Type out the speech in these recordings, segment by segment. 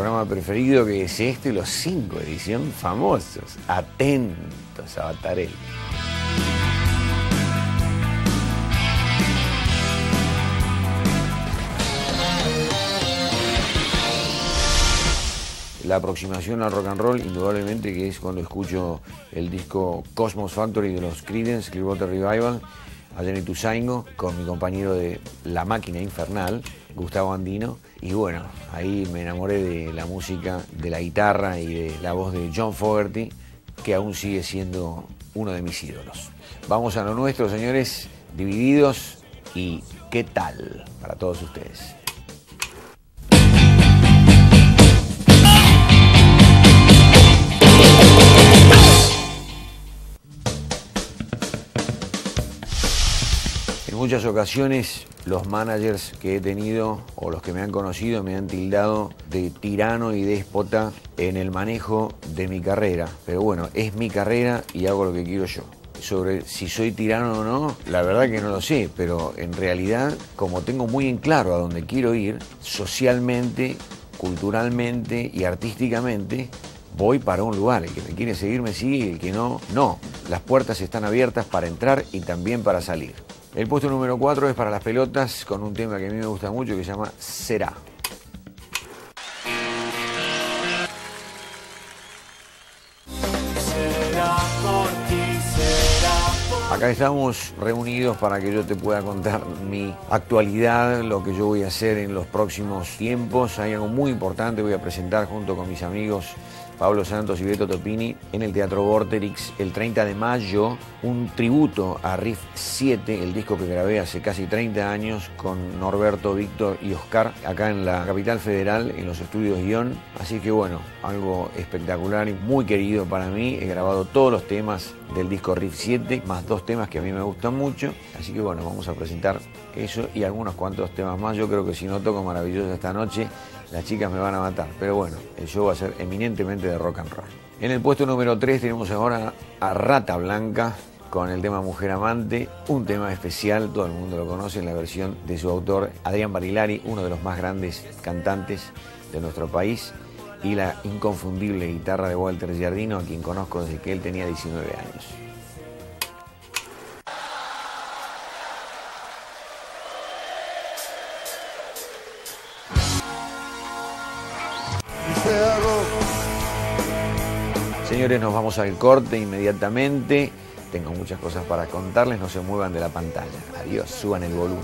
programa preferido, que es este, los 5 edición famosos. Atentos a Batarel. La aproximación al rock and roll, indudablemente, que es cuando escucho el disco Cosmos Factory de los Creedence Clearwater Revival, allá en Ituzaingo, con mi compañero de La Máquina Infernal, Gustavo Andino. Y bueno, ahí me enamoré de la música, de la guitarra y de la voz de John Fogerty, que aún sigue siendo uno de mis ídolos. Vamos a lo nuestro, señores, Divididos y ¿Qué tal? Para todos ustedes. En muchas ocasiones los managers que he tenido o los que me han conocido me han tildado de tirano y déspota en el manejo de mi carrera. Pero bueno, es mi carrera y hago lo que quiero yo. Sobre si soy tirano o no, la verdad que no lo sé, pero en realidad, como tengo muy en claro a dónde quiero ir, socialmente, culturalmente y artísticamente, voy para un lugar. El que me quiere seguir me sigue, el que no, no. Las puertas están abiertas para entrar y también para salir. El puesto número 4 es para las pelotas, con un tema que a mí me gusta mucho que se llama Será. Acá estamos reunidos para que yo te pueda contar mi actualidad, lo que yo voy a hacer en los próximos tiempos. Hay algo muy importante, voy a presentar junto con mis amigos Pablo Santos y Beto Topini en el Teatro Vorterix el 30 de mayo, un tributo a Riff 7, el disco que grabé hace casi 30 años con Norberto, Víctor y Oscar, acá en la Capital Federal, en los Estudios Guión. Así que bueno, algo espectacular y muy querido para mí. He grabado todos los temas del disco Riff 7, más dos temas que a mí me gustan mucho. Así que bueno, vamos a presentar eso y algunos cuantos temas más. Yo creo que si no toco Maravillosa esta noche, las chicas me van a matar, pero bueno, el show va a ser eminentemente de rock and roll. En el puesto número 3 tenemos ahora a Rata Blanca con el tema Mujer Amante, un tema especial, todo el mundo lo conoce, en la versión de su autor Adrián Barilari, uno de los más grandes cantantes de nuestro país, y la inconfundible guitarra de Walter Giardino, a quien conozco desde que él tenía 19 años. Señores, nos vamos al corte inmediatamente. Tengo muchas cosas para contarles, no se muevan de la pantalla. Adiós, suban el volumen.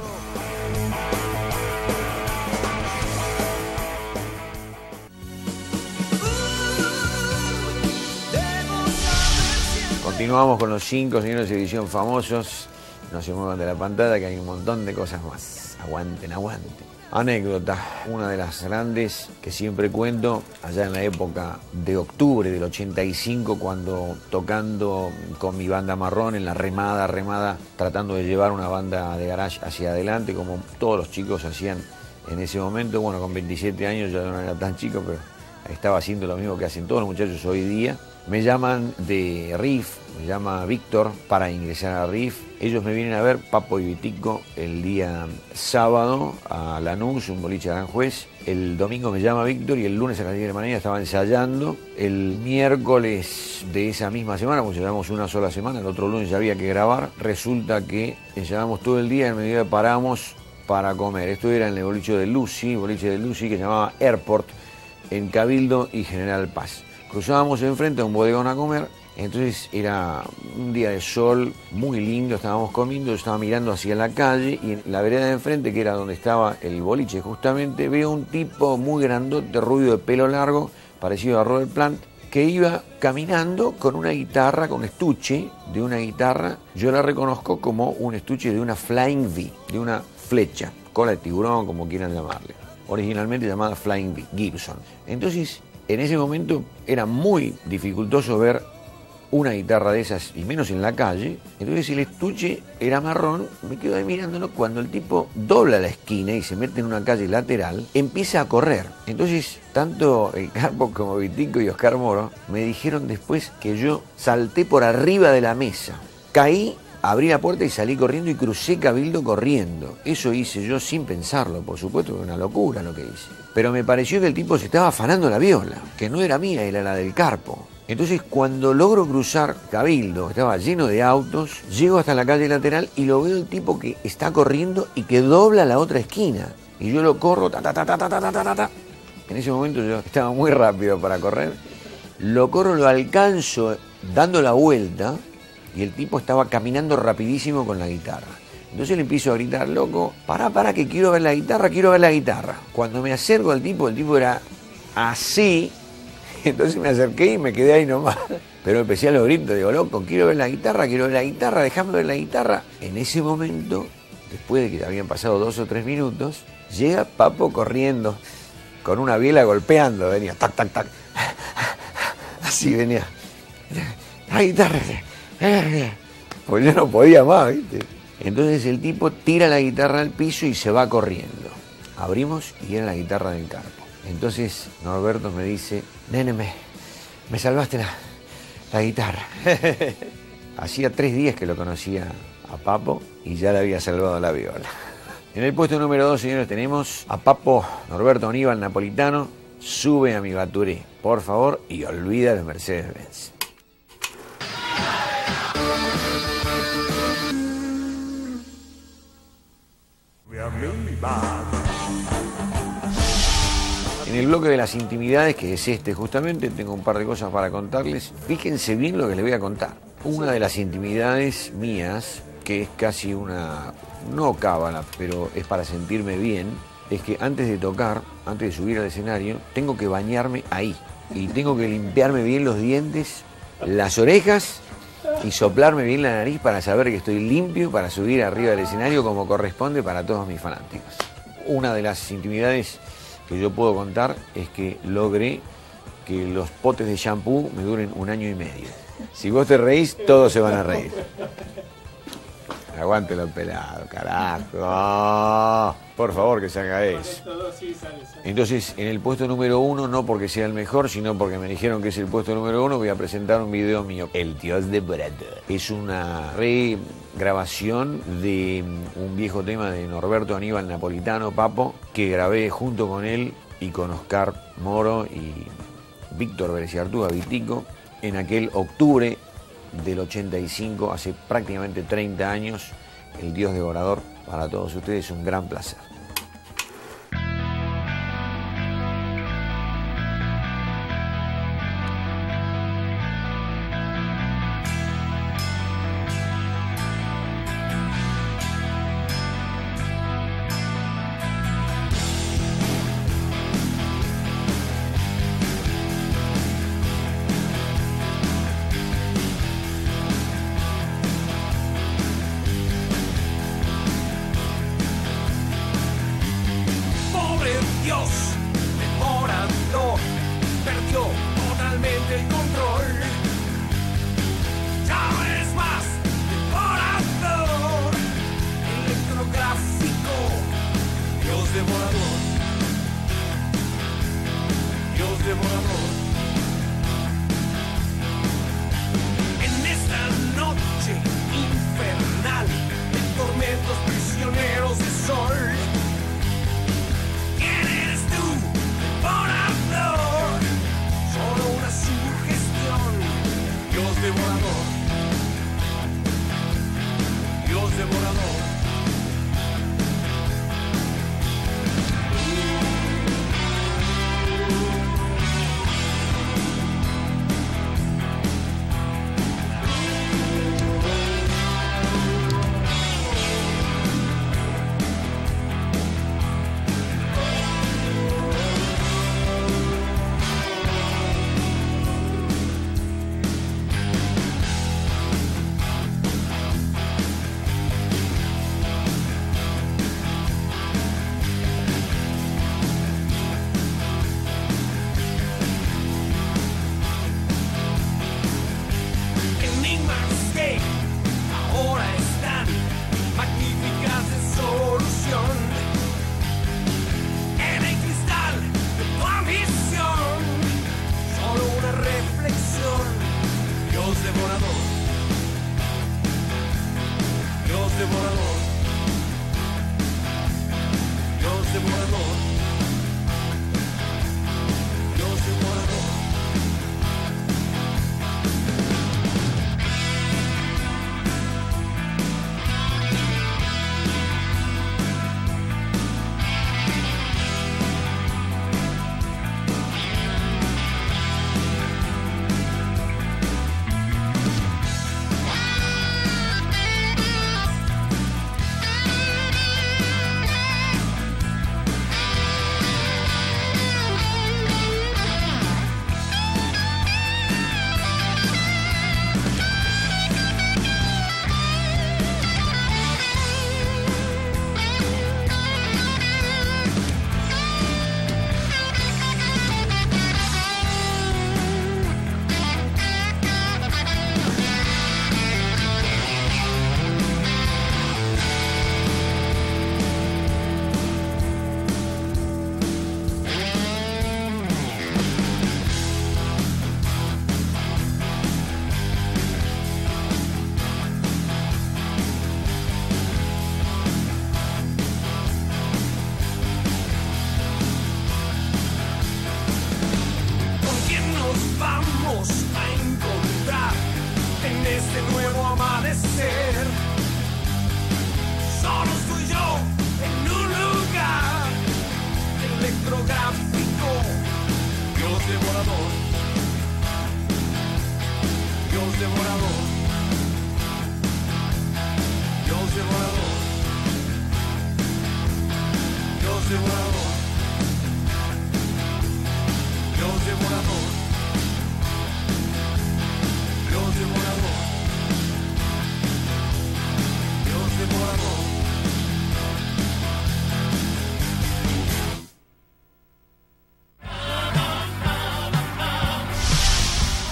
Continuamos con los 5 señores de edición famosos. No se muevan de la pantalla, que hay un montón de cosas más. Aguanten, aguanten. Anécdota, una de las grandes que siempre cuento, allá en la época de octubre del 85, cuando tocando con mi banda Marrón en la remada, tratando de llevar una banda de garage hacia adelante, como todos los chicos hacían en ese momento. Bueno, con 27 años ya no era tan chico, pero estaba haciendo lo mismo que hacen todos los muchachos hoy día. Me llaman de Riff, me llama Víctor para ingresar a Riff. Ellos me vienen a ver, Papo y Vitico, el día sábado a Lanús, un boliche de Aranjuez. El domingo me llama Víctor y el lunes a las 10 de la mañana estaba ensayando. El miércoles de esa misma semana, porque llevamos una sola semana, el otro lunes ya había que grabar. Resulta que ensayamos todo el día, en medio de paramos para comer. Esto era en el boliche de Lucy, que se llamaba Airport, en Cabildo y General Paz. Cruzábamos enfrente a un bodegón a comer, entonces era un día de sol muy lindo, estábamos comiendo, yo estaba mirando hacia la calle y en la vereda de enfrente, que era donde estaba el boliche justamente, veo un tipo muy grandote, rubio, de pelo largo, parecido a Robert Plant, que iba caminando con una guitarra, con estuche de una guitarra. Yo la reconozco como un estuche de una Flying V, de una flecha, cola de tiburón, como quieran llamarle, originalmente llamada Flying V, Gibson. Entonces, en ese momento era muy dificultoso ver una guitarra de esas, y menos en la calle. Entonces el estuche era marrón, me quedo ahí mirándolo. Cuando el tipo dobla la esquina y se mete en una calle lateral, empieza a correr. Entonces tanto el Carpo como Vitico y Oscar Moro me dijeron después que yo salté por arriba de la mesa, caí abrí la puerta y salí corriendo y crucé Cabildo corriendo. Eso hice yo sin pensarlo, por supuesto, que era una locura lo que hice. Pero me pareció que el tipo se estaba afanando la viola, que no era mía, era la del Carpo. Entonces cuando logro cruzar Cabildo, estaba lleno de autos, llego hasta la calle lateral y lo veo el tipo que está corriendo y que dobla la otra esquina. Y yo lo corro, ta ta ta ta ta ta ta ta ta. En ese momento yo estaba muy rápido para correr. Lo corro, lo alcanzo dando la vuelta y el tipo estaba caminando rapidísimo con la guitarra. Entonces le empiezo a gritar, loco, pará, que quiero ver la guitarra, quiero ver la guitarra. Cuando me acerco al tipo, el tipo era así. Entonces me acerqué y me quedé ahí nomás. Pero empecé a los gritos, digo, loco, quiero ver la guitarra, déjame ver la guitarra. En ese momento, después de que habían pasado 2 o 3 minutos, llega Papo corriendo, con una biela golpeando, venía, tac, tac, tac. Así venía. La guitarra. Pues yo no podía más, ¿viste? Entonces el tipo tira la guitarra al piso y se va corriendo. Abrimos y era la guitarra del Carpo. Entonces Norberto me dice, nene, me salvaste la guitarra. Hacía 3 días que lo conocía a Papo y ya le había salvado la viola. En el puesto número 2, señores, tenemos a Papo Norberto Aníbal Napolitano. Sube a mi Baturé, por favor, y olvida los Mercedes-Benz. En el bloque de las intimidades, que es este justamente, tengo un par de cosas para contarles. Fíjense bien lo que les voy a contar. Una de las intimidades mías, que es casi una, no cábala, pero es para sentirme bien, es que antes de tocar, antes de subir al escenario, tengo que bañarme ahí. Y tengo que limpiarme bien los dientes, las orejas y soplarme bien la nariz para saber que estoy limpio para subir arriba del escenario como corresponde para todos mis fanáticos. Una de las intimidades que yo puedo contar es que logré que los potes de shampoo me duren 1 año y medio. Si vos te reís, todos se van a reír. Aguante los pelados, carajo. ¡Oh! Por favor, que salga eso. Entonces, en el puesto número 1, no porque sea el mejor, sino porque me dijeron que es el puesto número 1, voy a presentar un video mío. El Dios Devorador. Es una regrabación de un viejo tema de Norberto Aníbal Napolitano, Papo, que grabé junto con él y con Oscar Moro y Víctor Berenciartúa, Vitico, en aquel octubre del 85, hace prácticamente 30 años, El Dios Devorador. Para todos ustedes, un gran placer.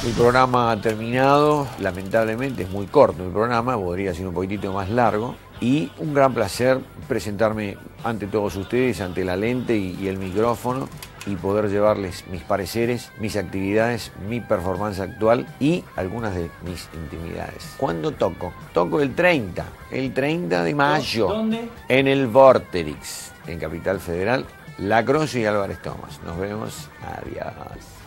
El programa ha terminado, lamentablemente es muy corto el programa, podría ser un poquitito más largo, y un gran placer presentarme ante todos ustedes, ante la lente y el micrófono, y poder llevarles mis pareceres, mis actividades, mi performance actual y algunas de mis intimidades. ¿Cuándo toco? Toco el 30 de mayo. ¿Dónde? En el Vorterix, en Capital Federal, La Croce y Álvarez Thomas. Nos vemos, adiós.